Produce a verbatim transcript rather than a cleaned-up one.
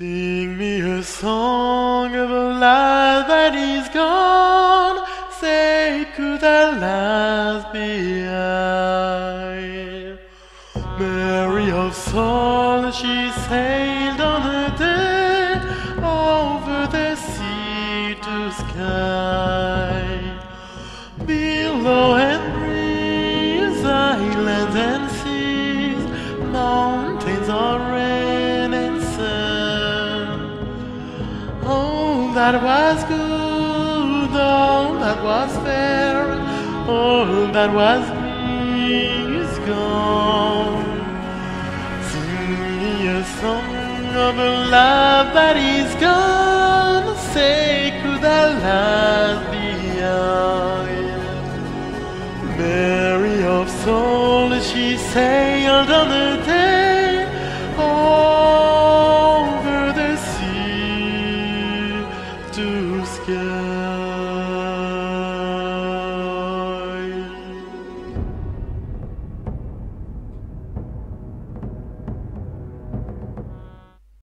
Sing me a song of a life that is gone. Say, could I last behind? Mary of soul, she sailed on her day over the sea to sky. Below and breeze, islands and seas, mountains are rain and sun. All that was good, all that was fair, all that was me is gone. Sing me a song of a love that is gone. Say, could I last behind? Mary of soul, she sailed on the day over the sea to sky.